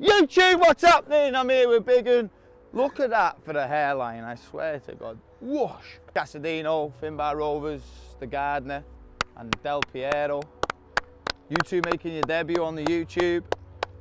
YouTube, what's happening? I'm here with Biggin. Look at that for the hairline, I swear to God. Whoosh! Casadino, Finbar Rovers, the gardener, and Del Piero. You two making your debut on the YouTube.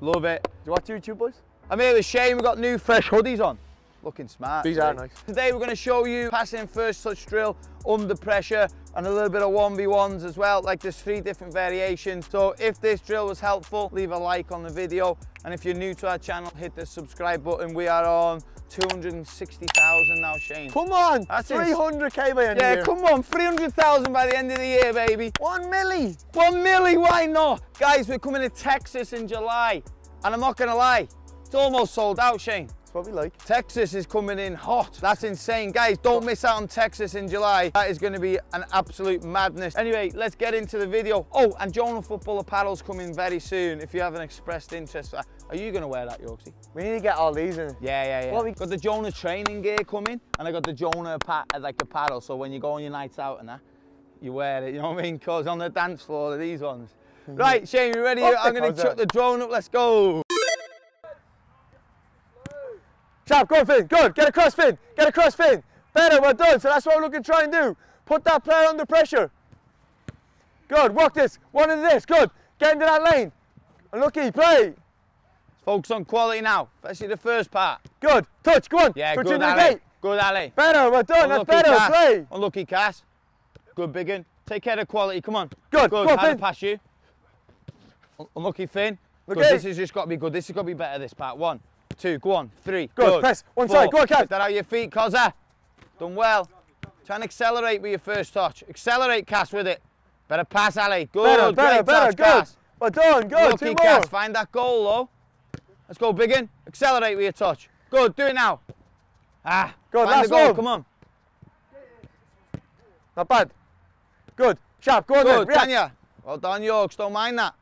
Love it. Do you watch YouTube, boys? I'm here with Shane. We've got new fresh hoodies on. Looking smart. These are nice. Today we're going to show you passing first touch drill under pressure and a little bit of 1v1s as well. Like there's 3 different variations. So if this drill was helpful, leave a like on the video. And if you're new to our channel, hit the subscribe button. We are on 260,000 now, Shane. Come on, that's 300k by the end of the year. Yeah, come on, 300,000 by the end of the year, baby. 1 milli. 1 milli, why not? Guys, we're coming to Texas in July. And I'm not going to lie, it's almost sold out, Shane. What we like. Texas is coming in hot. That's insane. Guys, don't miss out on Texas in July. That is going to be an absolute madness. Anyway, let's get into the video. Oh, and Joner Football apparel's coming very soon if you haven't expressed interest. Are you going to wear that, Yorksy? We need to get all these in. Yeah. Well, we got the Joner training gear coming, and I got the Joner apparel, so when you go on your nights out and that, you wear it, you know what I mean? Because on the dance floor are these ones. Right, Shane, you ready? I'm going to chuck the drone up. Let's go. Chap, go Finn, good, get across Finn. Better, well done, so that's what we're looking to try and do. Put that player under pressure. Good, walk this, one into this, good. Get into that lane. Unlucky, play. Focus on quality now, especially the first part. Good, touch, go on. Yeah, good Ali, good Ali. Better, well done, unlucky, that's better, Cass. Play. Unlucky, Cass. Good, Biggin. Take care of quality, come on. Good, go on, Finn. Pass you. Unlucky, Finn. Good, okay. This has just got to be good, this has got to be better, this part, 1, 2, go on, 3, good. Press, 4, side, go on, Cass. Get that out of your feet, Cozza. Done well. Try and accelerate with your first touch. Accelerate, Cass, with it. Better pass, Ali. Good, better, great touch, Cass. Well done, good, lucky 2 more. Cass, find that goal, though. Let's go, Biggin. Accelerate with your touch. Good, do it now. Ah, good, find the goal, come on. Not bad. Good, sharp, go on then. Good, Tanya. Well done, Yorks, don't mind that.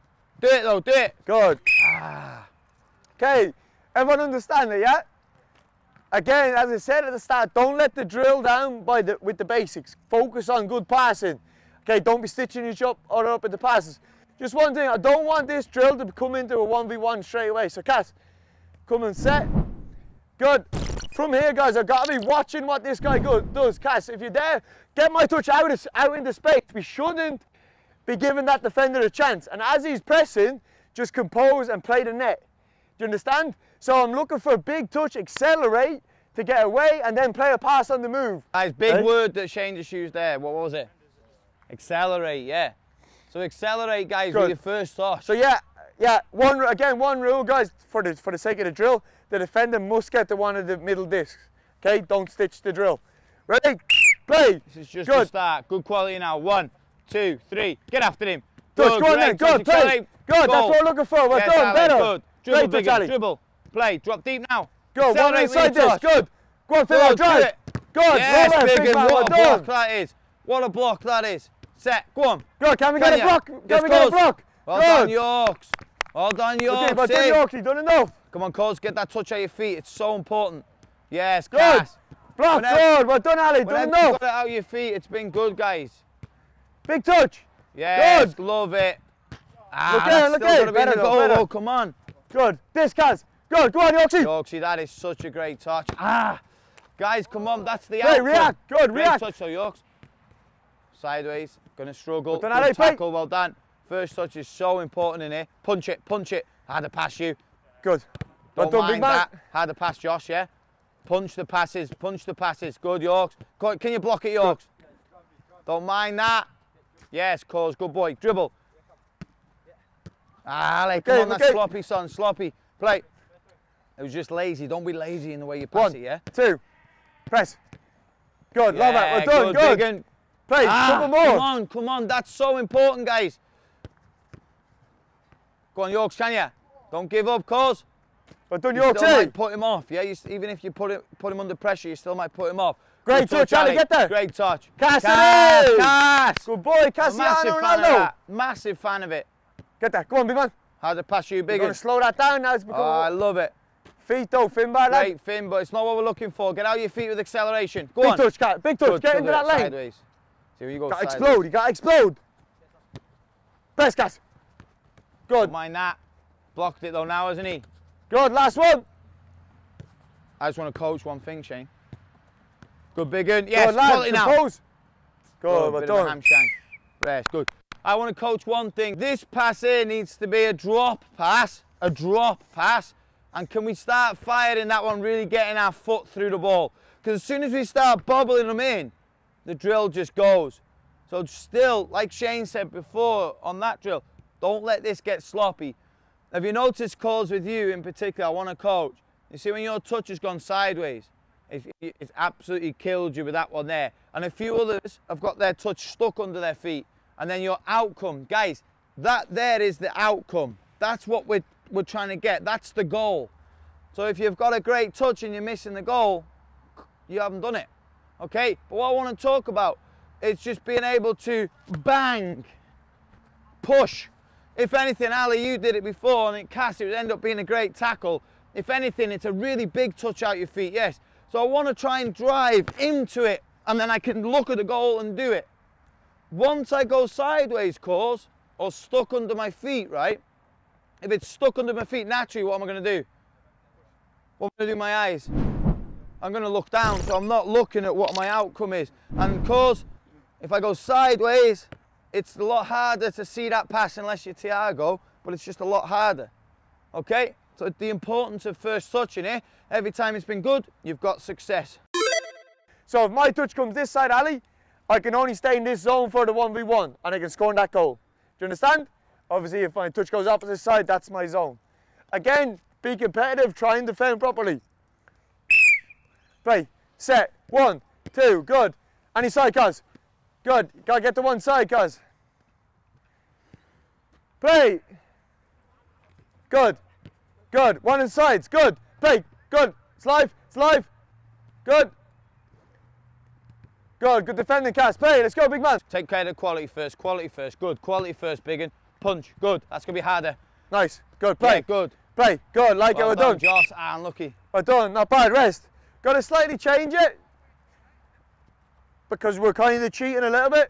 Do it, though, do it. Good. Ah. Okay. Everyone understand it, yeah? Again, as I said at the start, don't let the drill down with the basics. Focus on good passing. Okay, don't be stitching each other up with the passes. Just one thing, I don't want this drill to come into a 1v1 straight away. So Cass, come and set. Good. From here, guys, I've got to be watching what this guy does. Cass, if you're there, get my touch out into space. We shouldn't be giving that defender a chance. And as he's pressing, just compose and play the net. Do you understand? So I'm looking for a big touch, accelerate to get away, and then play a pass on the move. Guys, big word that Shane just used there. What was it? Accelerate, yeah. So accelerate, guys, with your first touch. So yeah. One rule, guys, for the sake of the drill, the defender must get to one of the middle discs. Okay, don't stitch the drill. Ready? Play. This is just the start. Good quality now. 1, 2, 3. Get after him. Touch, go on then. Good, play. Good. That's what we're looking for. Well done, better. Good. Dribble, big dribble. Play, drop deep now. Good, one inside this, good. Go on, Phil, drive it. Good, yes, Biggin, what a block that is. What a block that is. Set, go on. Good, can we get a block? Can we get a block? Well done, Yorks. Well done, Yorks. Okay, well done, Yorks, you've done enough. Come on, Coz, get that touch at your feet. It's so important. Yes, Cass. Block, good, well done, Ali, done enough. Got it out of your feet, it's been good, guys. Big touch. Yes, love it. Ah, look at it, better goal, oh, come on. Good, this, Cass. Good, go on, Yorksy. Yorksy, that is such a great touch. Ah, guys, come on, that's the outcome. React, good, react. Great touch, though, Yorks. Sideways, gonna struggle. Good tackle, well done. First touch is so important in here. Punch it, punch it. I had to pass you. Good. Don't mind that. I had to pass Josh, yeah. Punch the passes, punch the passes. Good, Yorks. Can you block it, Yorks? Don't mind that. Yes, Coz, good boy. Dribble. Ah, like, come on, that's sloppy, son, sloppy. Play. It was just lazy. Don't be lazy in the way you pass it, yeah? 1, 2, press. Good, love that. Well done, good. Biggin. Play, couple more. Come on, come on. That's so important, guys. Go on, Yorks, can you? Don't give up, Coz. Well done, Yorks, too. You might put him off, yeah? Even if you put him under pressure, you still might put him off. Great touch, Ali, get there. Great touch. Cass! Cass! Good boy, Cassiano Ronaldo. Massive fan of it. Get that. Go on, big man. How'd it pass you, Biggin? You're going to slow that down now. It's become I love it. Feet though, Finbar. Great, Finn, but it's not what we're looking for. Get out of your feet with acceleration. Go on. Big touch, Cat. Big touch. Good, get into that lane. Sideways. See where you go. Got to explode. You got to explode. Press, Cass. Good. Don't mind that. Blocked it though now, hasn't he? Good, last one. I just want to coach one thing, Shane. Good, Biggin. Yes, good, lad, compose. Good, but don't. Ham shank. Rest, good. I want to coach one thing. This pass here needs to be a drop pass. A drop pass. And can we start firing that one, really getting our foot through the ball? Because as soon as we start bobbling them in, the drill just goes. So still, like Shane said before on that drill, don't let this get sloppy. Have you noticed calls with you in particular, I want to coach? You see when your touch has gone sideways, it's absolutely killed you with that one there. And a few others have got their touch stuck under their feet. And then your outcome, guys, that there is the outcome. That's what we're trying to get. That's the goal. So if you've got a great touch and you're missing the goal, you haven't done it. Okay? But what I want to talk about is just being able to bang, push. If anything, Ali, you did it before, and then Cass, it would end up being a great tackle. If anything, it's a really big touch out your feet, yes. So I want to try and drive into it, and then I can look at the goal and do it. Once I go sideways, cause, or stuck under my feet, right? If it's stuck under my feet naturally, what am I going to do? What am I going to do with my eyes? I'm going to look down, so I'm not looking at what my outcome is. And cause, if I go sideways, it's a lot harder to see that pass unless you're Thiago, but it's just a lot harder. Okay? So the importance of first touch in here, every time it's been good, you've got success. So if my touch comes this side, Ali, I can only stay in this zone for the 1v1 and I can score in that goal. Do you understand? Obviously, if my touch goes opposite side, that's my zone. Again, be competitive, try and defend properly. Play, set, 1, 2, good. Any side, Cos. Good, gotta get to one side, Cos. Play. Good, good, one in sides, good. Play, good, it's live, good. Good, good defending, Cass. Play, let's go, big man. Take care of the quality first, good. Quality first, Biggin. Punch, good. That's going to be harder. Nice, good, play. Yeah, good. Play, good, like well it, we're done. Josh, unlucky. We're done, not bad, rest. Got to slightly change it, because we're kind of cheating a little bit.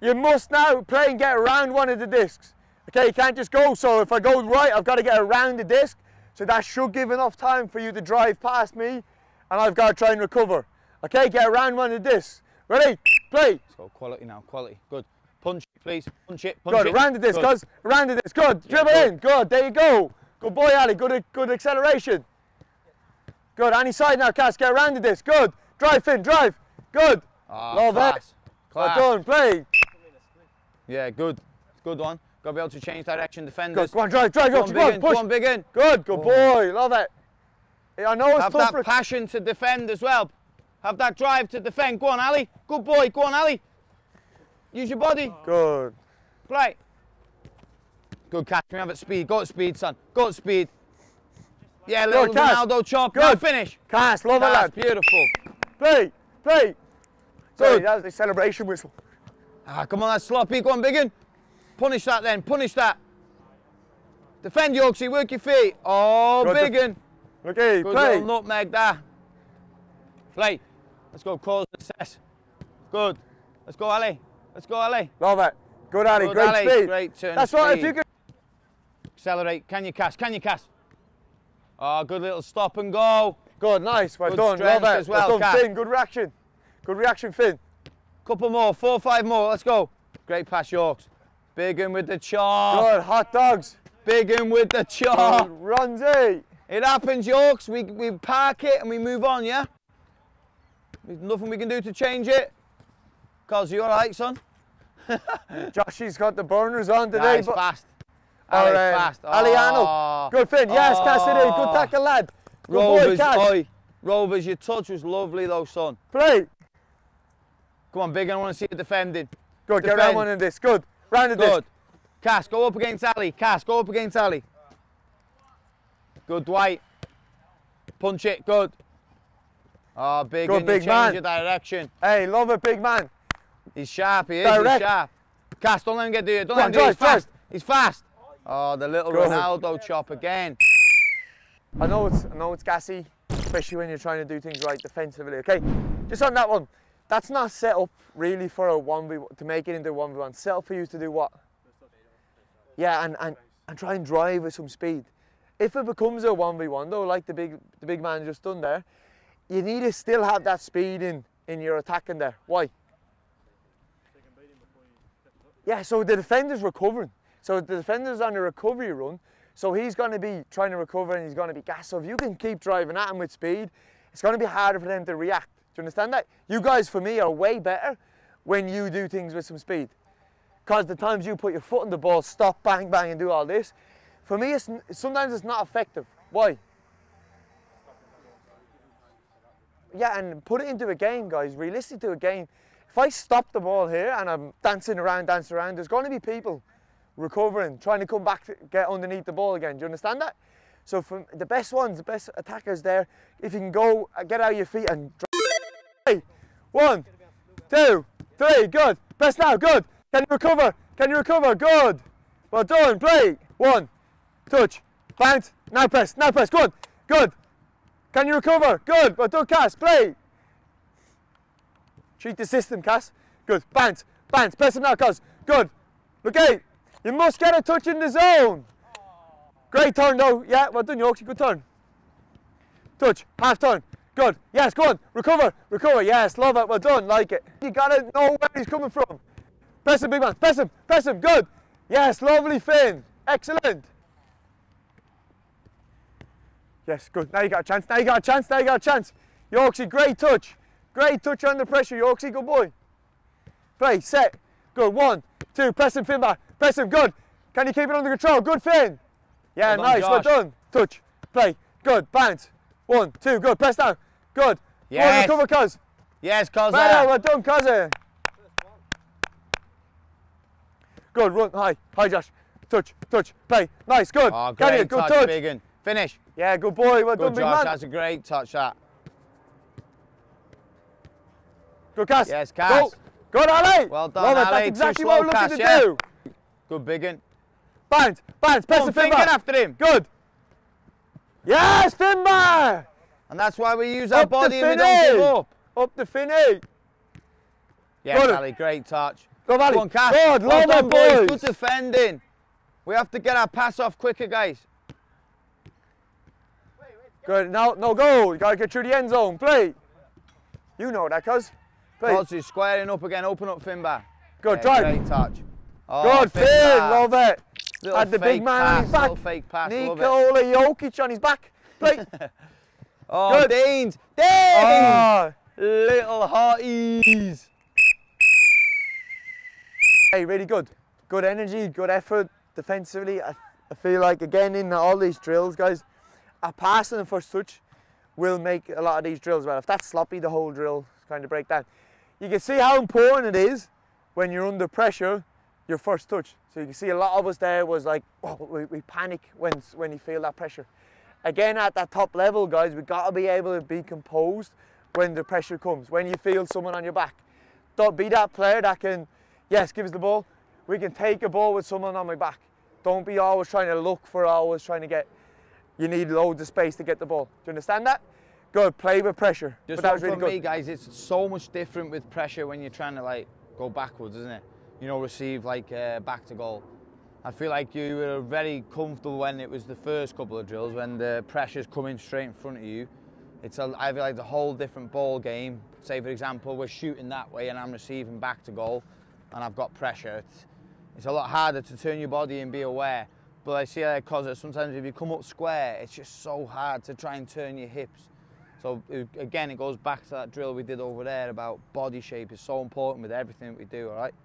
You must now play and get around one of the discs. Okay, you can't just go, so if I go right, I've got to get around the disc, so that should give enough time for you to drive past me, and I've got to try and recover. Okay, get around one of the discs. Ready? Play. Let's go quality now, quality. Good. Punch, please. Punch it, punch it. Good, rounded this, guys. Rounded this. Good. Yeah, dribble in. Good, there you go. Good boy, Ali. Good acceleration. Good, any side now, Cass. Get rounded this. Good. Drive, Finn. Drive. Good. Love class. It. Class. Well done. Play. Yeah, good. Good one. Got to be able to change direction, defenders. Good. Go on, drive, drive. Go on, Biggin. Push. Go on, Biggin. Good. Good boy. Love it. I know it's have tough. Have that passion to defend as well. Have that drive to defend. Go on, Ali. Good boy. Go on, Ali. Use your body. Good. Play. Good catch. We have it speed. Go at speed, son. Go at speed. Yeah, little good, Ronaldo chop. Good. Good finish. Cass, love it, lad. Beautiful. Play. Play. Good. That's the celebration whistle. Ah, come on, that's sloppy. Go on, Biggin. Punish that then. Punish that. Defend, Yorksy. Work your feet. Oh, Biggin. Okay, good play. Good little nutmeg there. Play. Let's go, cause success. Good. Let's go, Ali. Let's go, Ali. Love it. Good, Ali. Good, great Ali. Speed. Great turn. That's right. If you can accelerate, can you, Cass? Can you, Cass? Oh, good little stop and go. Good, nice. Well good done. Love it. As well, done, Finn. Good reaction. Good reaction, Finn. Couple more. 4 or 5 more. Let's go. Great pass, Yorks. Biggin with the chop. Good. Hot dogs. Biggin with the chop. Runzy. It happens, Yorks. We park it and we move on, yeah? There's nothing we can do to change it. Cos, you all right, son? Joshy's got the burners on today. He's fast. Ali's fast. Oh. Aliano. Good, Finn. Yes, Casadino. Good tackle, lad. Good Rovers, boy, Cass. Rovers, your touch was lovely, though, son. Play. Come on, Biggin. I want to see you defending. Good, defend. Get round one in this. Good. Round in this. Good. Cass, go up against Ali. Cass, go up against Ali. Good, Dwight. Punch it. Good. Oh, Biggin, you change man. Your direction. Hey, love it, big man. He's sharp, he is, direct. He's sharp. Cass, don't let him get to it, don't let him do it, he's fast. He's fast. Oh, the little good. Ronaldo chop again. I know it's gassy, especially when you're trying to do things right defensively, okay? Just on that one, that's not set up really for a 1v1, to make it into a 1v1. Set up for you to do what? Yeah, and try and drive with some speed. If it becomes a 1v1 though, like the big man just done there, you need to still have that speed in your attacking there. Why? Yeah, so the defender's recovering. So the defender's on a recovery run, so he's going to be trying to recover and he's going to be gassed. So if you can keep driving at him with speed, it's going to be harder for them to react. Do you understand that? You guys, for me, are way better when you do things with some speed. Because the times you put your foot on the ball, stop, bang, bang, and do all this, for me, sometimes it's not effective. Why? Yeah, and put it into a game, guys. Realistic to a game. If I stop the ball here and I'm dancing around, there's going to be people recovering, trying to come back to get underneath the ball again. Do you understand that? So from the best ones, the best attackers there, if you can go, get out of your feet and drive. 1, 2, 3, good. Press now, good. Can you recover? Can you recover? Good. Well done, play. 1, touch, bounce, now press, good, good. Can you recover? Good, well done, Cass, play. Treat the system, Cass. Good, bounce, bounce, press it now, Cass, good. Look out, you must get a touch in the zone. Great turn though, yeah, well done, Yorksy, good turn. Touch, half turn, good, yes, go on, recover, recover, yes, love it, well done, like it. You gotta know where he's coming from. Press him, big man, press him, good. Yes, lovely, Finn, excellent. Yes, good, now you got a chance, now you got a chance, now you got a chance. Yorksy, great touch under pressure, Yorksy, good boy. Play, set, good, 1, 2, press him, Finn back, press him, good. Can you keep it under control? Good, Finn. Yeah, well done, nice, Josh. Well done. Touch, play, good, bounce. 1, 2, good, press down, good. Yes. Recover, Cos. Yes, Cos. Well done, Cos. Good, run, hi, Josh. Touch, touch, play, nice, good. Oh, great Can you? Good touch, touch. Biggin. Finish. Yeah, good boy, well done, Josh, big man. That's a great touch, that. Good, Cass. Yes, Cass. Go. Good, Ali. Well done, Robert, Ali. That's exactly what we're looking to do. Good, Biggin. Bounce, bounce, press the Finbar after him. Good. Yes, Finbar. And that's why we use our body and we don't give up. Up the Finny. Yes, Ali, great touch. Go, Ali. Go on, Cass. Good, well done, boys. Good defending. We have to get our pass off quicker, guys. Good, no goal. You got to get through the end zone. Play. You know that, Cos. Play. He's squaring up again. Open up, Finbar. Good, drive. Great touch. Oh, good, Finn, love it. Had the big man on his back. Little fake pass, Nikola Jokic on his back. Play. Oh, Deans. Oh, little hotties. Hey, really good. Good energy, good effort defensively. I feel like, again, in all these drills, guys, a pass and a first touch will make a lot of these drills well. If that's sloppy, the whole drill kind of breaks down. You can see how important it is when you're under pressure, your first touch. So you can see a lot of us there was like, oh, we panic when you feel that pressure. Again, at that top level, guys, we've got to be able to be composed when the pressure comes, when you feel someone on your back. Don't be that player that can, yes, give us the ball. We can take a ball with someone on my back. Don't be always trying to look for, always trying to get, you need loads of space to get the ball. Do you understand that? Good, play with pressure. Just that was really good. Me, guys, it's so much different with pressure when you're trying to like go backwards, isn't it? You know, receive like back to goal. I feel like you were very comfortable when it was the first couple of drills, when the pressure's coming straight in front of you. I feel like the whole different ball game. Say, for example, we're shooting that way and I'm receiving back to goal and I've got pressure. It's a lot harder to turn your body and be aware. But I see like Cos, sometimes if you come up square, it's just so hard to try and turn your hips. So again, it goes back to that drill we did over there about body shape is so important with everything that we do, all right?